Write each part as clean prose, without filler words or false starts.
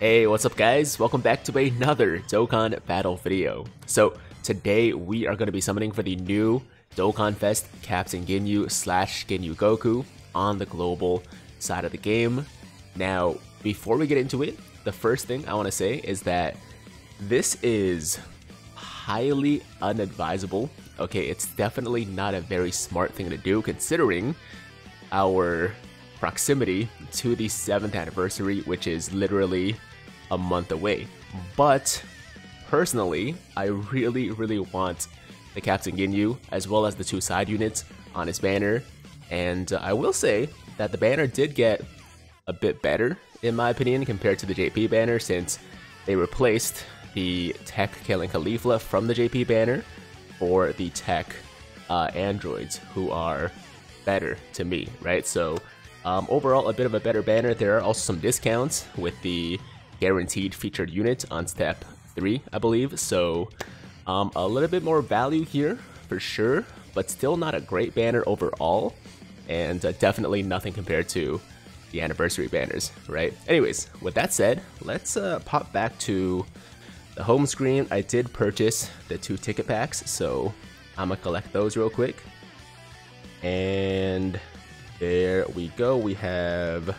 Hey, what's up guys? Welcome back to another Dokkan Battle video. So today we are going to be summoning for the new Dokkan Fest Captain Ginyu / Ginyu Goku on the global side of the game. Now, before we get into it, the first thing I want to say is that this is highly unadvisable. Okay, it's definitely not a very smart thing to do considering our proximity to the 7th anniversary, which is literally a month away. But personally, I really want the Captain Ginyu as well as the two side units on his banner, and I will say that the banner did get a bit better in my opinion compared to the JP banner, since they replaced the tech Kaelin Califla from the JP banner for the tech androids, who are better to me, right? So overall, a bit of a better banner. There are also some discounts with the guaranteed featured unit on step 3, I believe. So a little bit more value here for sure, but still not a great banner overall, and definitely nothing compared to the anniversary banners, right? Anyways, with that said, let's pop back to the home screen. I did purchase the 2 ticket packs, so I'm gonna collect those real quick. And there we go. We have,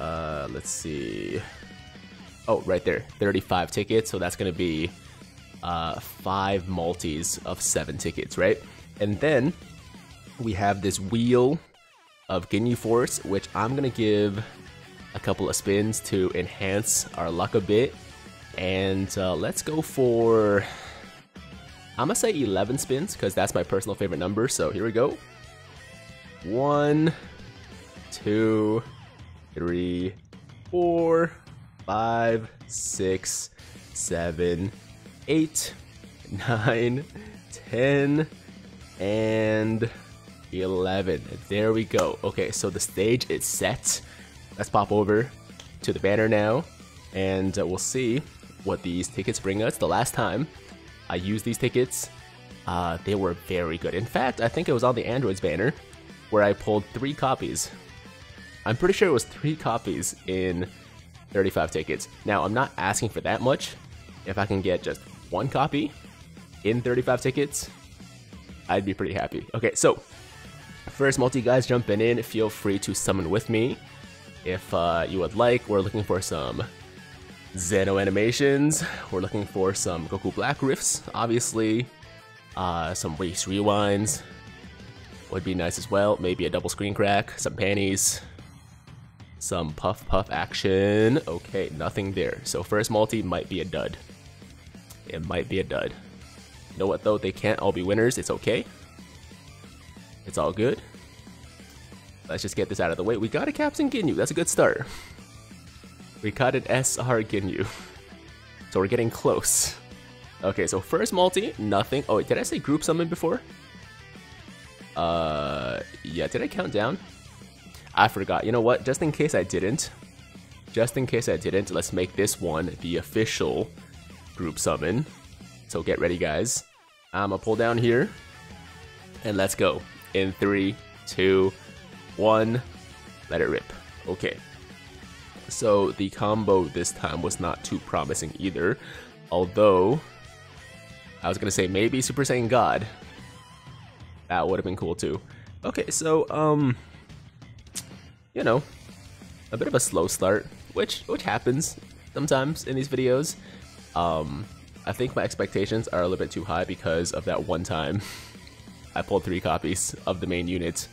let's see, oh, right there, 35 tickets. So that's going to be 5 multis of 7 tickets, right? And then we have this wheel of Ginyu Force, which I'm going to give a couple of spins to enhance our luck a bit. And let's go for, I'm going to say 11 spins because that's my personal favorite number. So here we go. 1, 2, 3, 4, 5, 6, 7, 8, 9, 10, and 11. There we go. Okay, so the stage is set. Let's pop over to the banner now, and we'll see what these tickets bring us. The last time I used these tickets, they were very good. In fact, I think it was on the Androids banner where I pulled 3 copies. I'm pretty sure it was 3 copies in 35 tickets. Now, I'm not asking for that much. If I can get just 1 copy in 35 tickets, I'd be pretty happy. Okay, so first multi, guys, jumping in. Feel free to summon with me if you would like. We're looking for some Zeno animations. We're looking for some Goku Black riffs, obviously. Some Whis rewinds would be nice as well. Maybe a double screen crack, some panties, some puff puff action. Okay, nothing there. So first multi might be a dud. It might be a dud. You know what though? They can't all be winners. It's okay. It's all good. Let's just get this out of the way. We got a Captain Ginyu. That's a good start. We got an SR Ginyu. So we're getting close. Okay, so first multi, nothing. Oh wait, did I say group summon before? Yeah, did I count down? I forgot. You know what? Just in case I didn't, let's make this one the official group summon. So get ready, guys. I'm gonna pull down here, and let's go. In 3, 2, 1, let it rip. Okay. So the combo this time was not too promising either. Although, I was gonna say maybe Super Saiyan God. That would have been cool too. Okay, so you know, a bit of a slow start, which happens sometimes in these videos. I think my expectations are a little bit too high because of that one time I pulled 3 copies of the main unit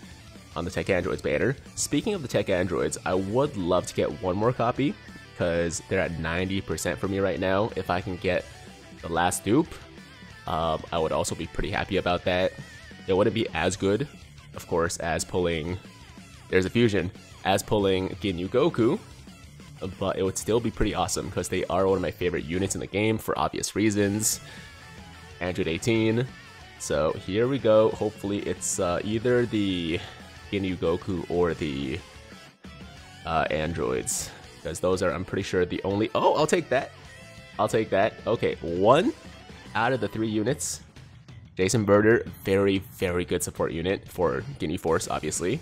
on the Tech Androids banner. Speaking of the Tech Androids, I would love to get 1 more copy because they're at 90% for me right now. If I can get the last dupe, I would also be pretty happy about that. It wouldn't be as good, of course, as pulling, there's a fusion, as pulling Ginyu Goku, but it would still be pretty awesome because they are one of my favorite units in the game for obvious reasons. Android 18. So here we go. Hopefully it's either the Ginyu Goku or the Androids, because those are, I'm pretty sure, the only, oh, I'll take that. I'll take that. Okay, 1 out of the 3 units. Jason Birder, very good support unit for Ginyu Force, obviously.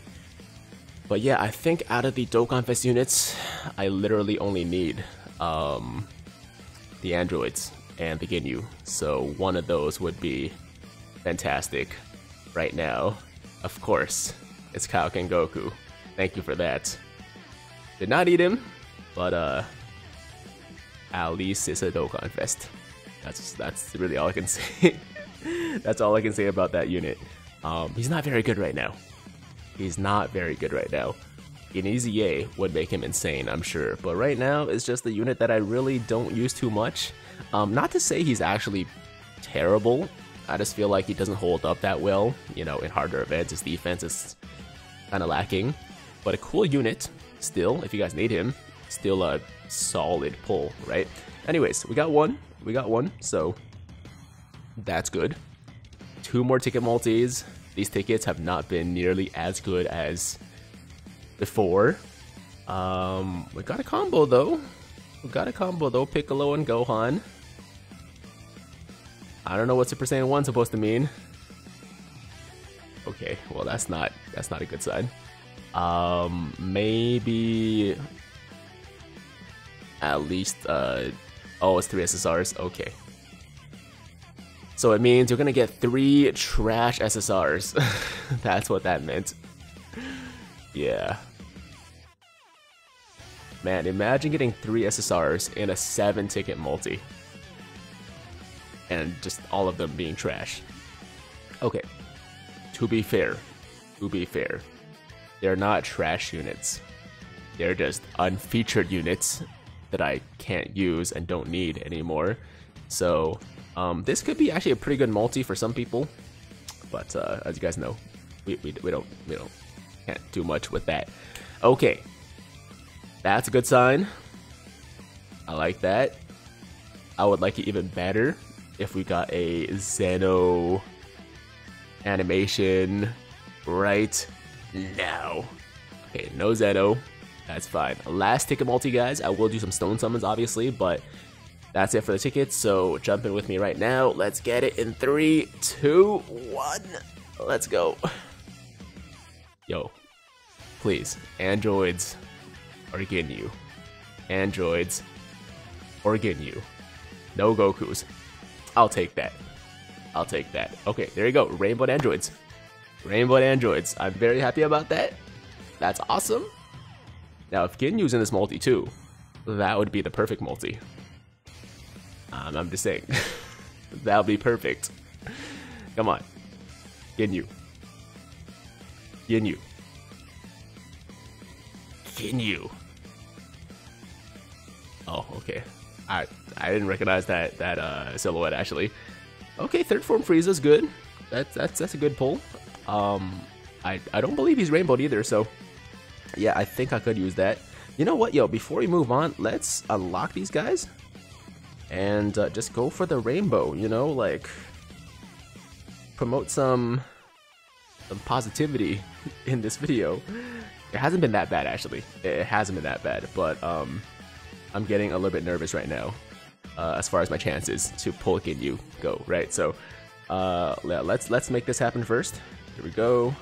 But yeah, I think out of the Dokkan Fest units, I literally only need the androids and the Ginyu, so one of those would be fantastic. Right now, of course, it's Kaioken Goku. Thank you for that. Did not eat him, but at least it's a Dokkan Fest. That's really all I can say. That's all I can say about that unit. He's not very good right now. He's not very good right now. An easy A would make him insane, I'm sure. But right now, it's just the unit that I really don't use too much. Not to say he's actually terrible. I just feel like he doesn't hold up that well. You know, in harder events, his defense is kind of lacking. But a cool unit, still, if you guys need him. Still a solid pull, right? Anyways, we got one. We got one, so that's good. Two more ticket multis. These tickets have not been nearly as good as before. We got a combo though. Piccolo and Gohan. I don't know what Super Saiyan 1's supposed to mean. Okay, well that's not a good sign. Maybe at least oh, it's 3 SSRs. Okay. So it means you're gonna get 3 trash SSRs. That's what that meant. Yeah. Man, imagine getting 3 SSRs in a 7-ticket multi. And just all of them being trash. Okay. To be fair. They're not trash units. They're just unfeatured units that I can't use and don't need anymore. So, this could be actually a pretty good multi for some people. But, as you guys know, we can't do much with that. Okay. That's a good sign. I like that. I would like it even better if we got a Zeno animation right now. Okay, no Zeno. That's fine. Last ticket multi, guys. I will do some stone summons, obviously, but that's it for the tickets. So jump in with me right now. Let's get it in 3, 2, 1. Let's go. Yo, please, androids or Ginyu. Androids or Ginyu. No Gokus. I'll take that. I'll take that. Okay, there you go. Rainbowed androids. Rainbowed androids. I'm very happy about that. That's awesome. Now, if Ginyu's in this multi too, that would be the perfect multi. I'm just saying. That would be perfect. Come on. Ginyu. Oh, okay. I didn't recognize that silhouette actually. Okay, third form Frieza's good. That's a good pull. I don't believe he's rainbowed either, so yeah, I think I could use that. You know what, yo? Before we move on, let's unlock these guys and just go for the rainbow. You know, like promote some positivity in this video. It hasn't been that bad, actually. It hasn't been that bad, but I'm getting a little bit nervous right now as far as my chances to pull Ginyu go, right? So let's make this happen first. Here we go.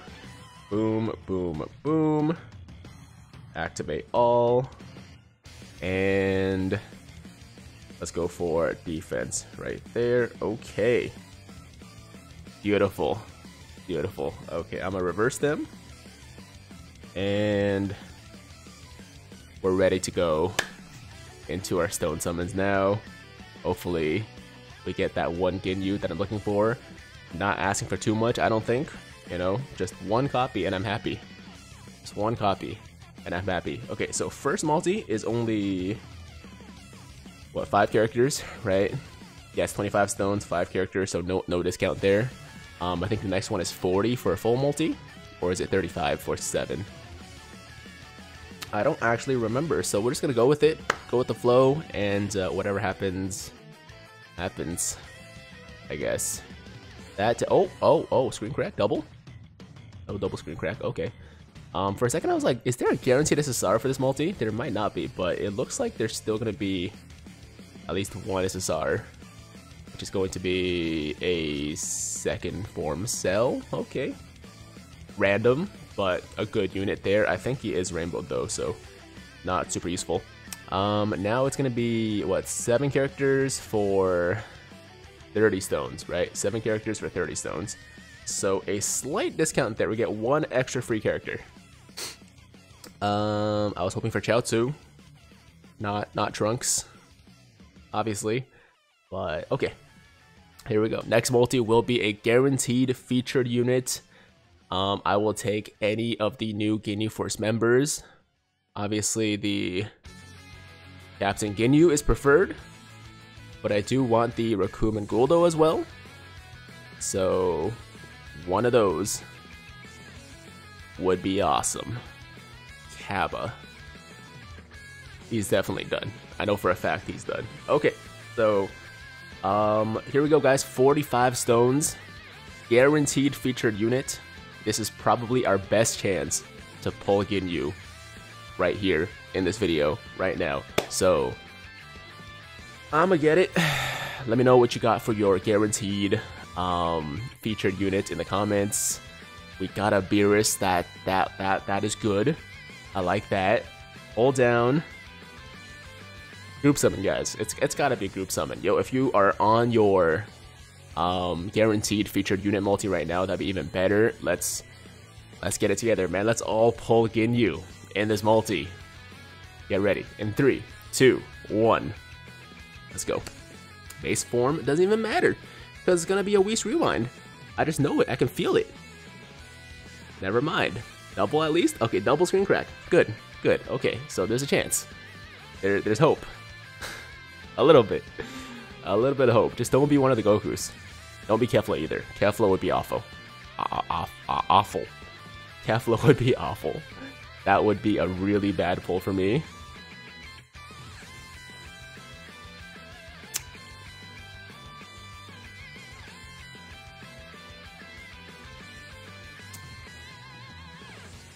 Boom, boom, boom. Activate all. And let's go for defense right there. Okay. Beautiful. Beautiful. Okay, I'm gonna reverse them. And we're ready to go into our stone summons now. Hopefully we get that one Ginyu that I'm looking for. Not asking for too much, I don't think. You know, just one copy and I'm happy. Just one copy and I'm happy. Okay, so first multi is only, what, 5 characters, right? Yes, 25 stones, 5 characters, so no discount there. I think the next one is 40 for a full multi. Or is it 35 for 7? I don't actually remember, so we're just gonna go with it, go with the flow, and whatever happens, I guess. That, oh, screen crack, double? Oh, double screen crack, okay. For a second I was like, is there a guaranteed SSR for this multi? There might not be, but it looks like there's still gonna be at least one SSR, which is going to be a second form cell, okay. Random, but a good unit there. I think he is rainbowed though, so not super useful. Now it's going to be, what, 7 characters for 30 stones, right? 7 characters for 30 stones. So a slight discount there. We get 1 extra free character. I was hoping for Chaozu, not Trunks, obviously, but okay. Here we go. Next multi will be a guaranteed featured unit. I will take any of the new Ginyu Force members. Obviously, the Captain Ginyu is preferred, but I do want the Recoome and Guldo as well. So, one of those would be awesome. Kaba. He's definitely done. I know for a fact he's done. Okay, so here we go, guys. 45 stones. Guaranteed featured unit. This is probably our best chance to pull Ginyu right here in this video, right now. So, I'ma get it. Let me know what you got for your guaranteed featured unit in the comments. We got a Beerus. That is good. I like that. Hold down. Group summon, guys. It's gotta be group summon. Yo, if you are on your guaranteed featured unit multi right now, that'd be even better. Let's get it together, man. Let's all pull Ginyu in this multi. Get ready. In 3, 2, 1. Let's go. Base form doesn't even matter, because it's gonna be a Whis rewind. I just know it. I can feel it. Never mind. Double at least? Okay, double screen crack. Good, good. Okay, so there's a chance. There's hope. A little bit. A little bit of hope. Just don't be one of the Gokus. Don't be Kefla either. Kefla would be awful. Awful. Kefla would be awful. That would be a really bad pull for me.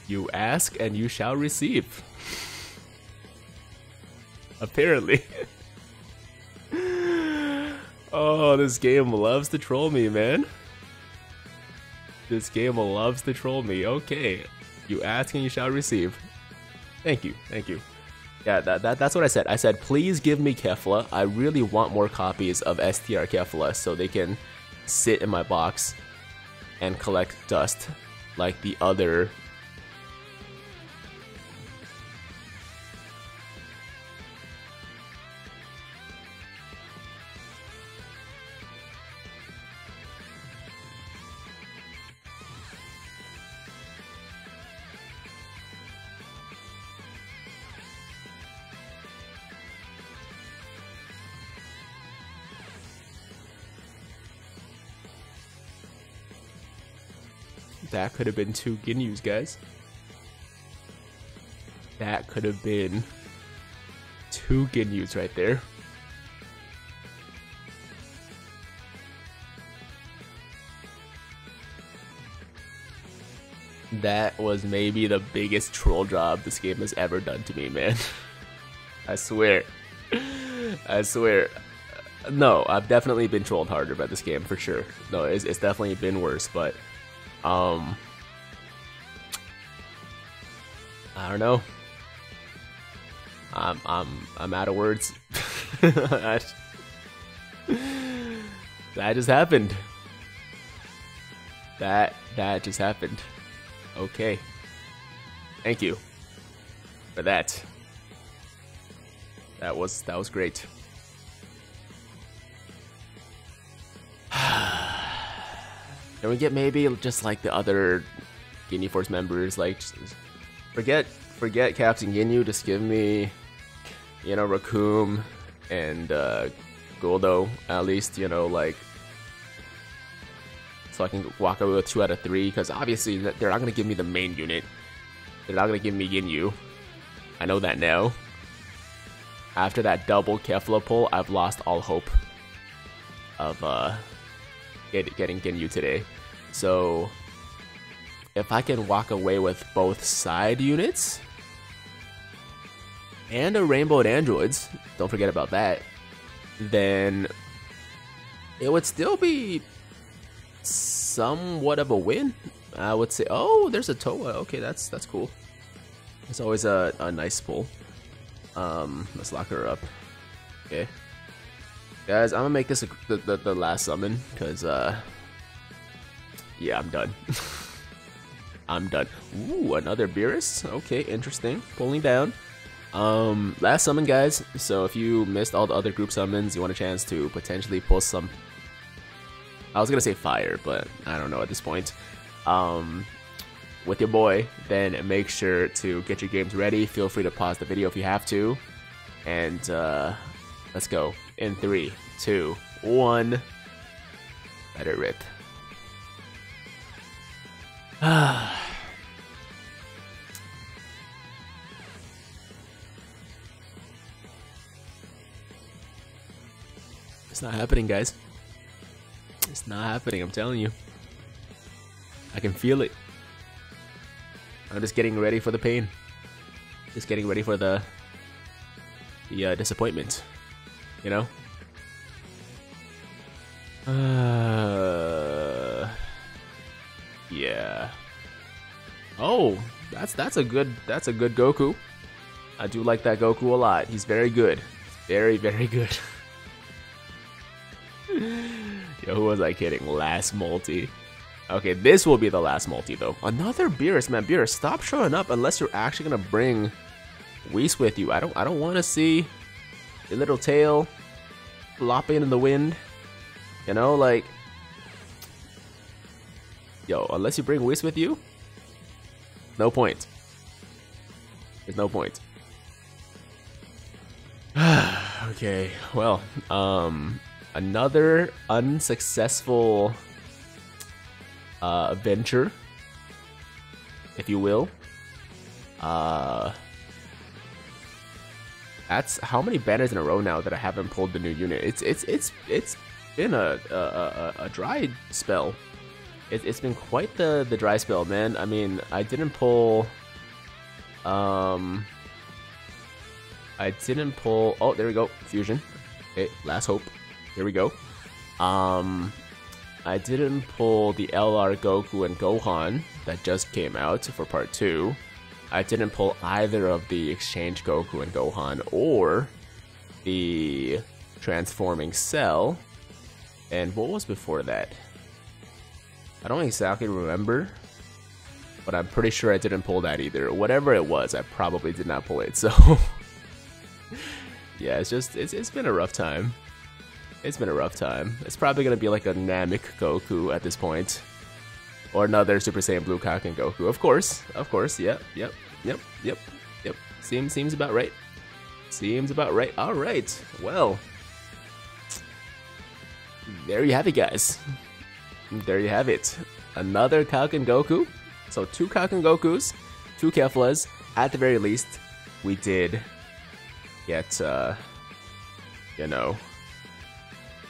You ask and you shall receive. Apparently. Oh, this game loves to troll me, man. This game loves to troll me. Okay. You ask and you shall receive. Thank you. Thank you. Yeah, that's what I said. I said, please give me Kefla. I really want more copies of STR Kefla so they can sit in my box and collect dust like the other... That could have been 2 Ginyus, guys. That could have been 2 Ginyus right there. That was maybe the biggest troll job this game has ever done to me, man. I swear. I swear. No, I've definitely been trolled harder by this game, for sure. No, it's definitely been worse, but... I don't know. I'm out of words. That just happened. That just happened. Okay. Thank you for that. That was great. Can we get maybe just like the other Ginyu Force members? Like, just forget Captain Ginyu. Just give me, you know, Recoome and Guldo at least. You know, like, so I can walk away with 2 out of 3. Because obviously they're not gonna give me the main unit. They're not gonna give me Ginyu. I know that now. After that double Kefla pull, I've lost all hope of getting Ginyu today. So if I can walk away with both side units and a rainbowed androids, don't forget about that, then it would still be somewhat of a win, I would say, oh, there's a Toa. Okay, that's cool. It's always a nice pull. Let's lock her up. Okay, guys, I'm gonna make this the last summon, cause yeah, I'm done. I'm done. Ooh, another Beerus. Okay, interesting. Pulling down. Last summon, guys. So if you missed all the other group summons, you want a chance to potentially pull some. I was gonna say fire, but I don't know at this point. With your boy, then make sure to get your games ready. Feel free to pause the video if you have to. And let's go in 3, 2, 1. Let it rip. It's not happening, guys. It's not happening, I'm telling you. I can feel it. I'm just getting ready for the pain. Just getting ready for the disappointment. You know? Yeah. Oh, that's a good Goku. I do like that Goku a lot. He's very good. Very, very good. Yo, who was I kidding? Last multi. Okay, this will be the last multi though. Another Beerus, man. Beerus, stop showing up unless you're actually gonna bring Whis with you. I don't want to see your little tail flopping in the wind. You know, like, yo, unless you bring Whis with you, no point. There's no point. Okay, well, another unsuccessful venture, if you will. That's how many banners in a row now that I haven't pulled the new unit. It's been a dry spell. It's been quite the dry spell, man. I mean, I didn't pull. Oh, there we go, fusion. Okay, last hope. Here we go. I didn't pull the LR Goku and Gohan that just came out for part 2. I didn't pull either of the Exchange Goku and Gohan or the Transforming Cell. And what was before that? I don't exactly remember, but I'm pretty sure I didn't pull that either. Whatever it was, I probably did not pull it. So yeah, it's been a rough time. It's been a rough time. It's probably gonna be like a Namek Goku at this point, or another Super Saiyan Blue Kaioken Goku. Of course, yep. Seems about right. Seems about right. All right. Well, there you have it, guys. There you have it. Another Kaioken Goku. So 2 Kaioken Gokus, 2 Keflas. At the very least, we did get, you know.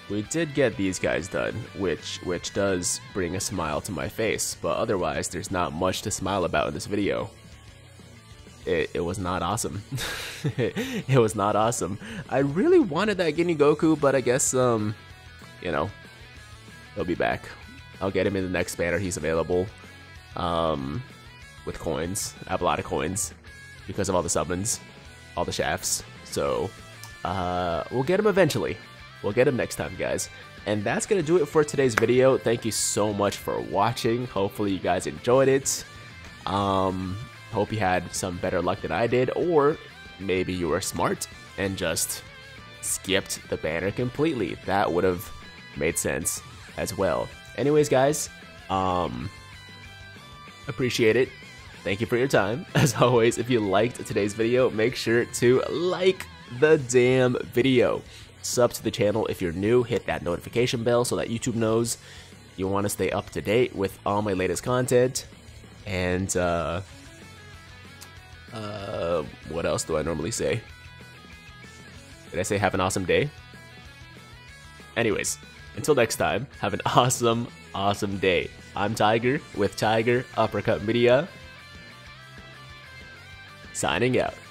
We did get these guys done, which does bring a smile to my face, but otherwise there's not much to smile about in this video. It was not awesome. It was not awesome. I really wanted that Ginyu Goku, but I guess, you know, he'll be back. I'll get him in the next banner, he's available, with coins. I have a lot of coins because of all the summons, all the shafts, so we'll get him eventually. We'll get him next time, guys. And that's gonna do it for today's video. Thank you so much for watching. Hopefully you guys enjoyed it. Hope you had some better luck than I did, or maybe you were smart and just skipped the banner completely. That would have made sense as well. Anyways, guys, appreciate it. Thank you for your time. As always, if you liked today's video, make sure to like the damn video. Sub to the channel if you're new, hit that notification bell so that YouTube knows you want to stay up to date with all my latest content. And what else do I normally say? Did I say have an awesome day? Anyways, until next time, have an awesome, awesome day. I'm Tiger with Tiger Uppercut Media, signing out.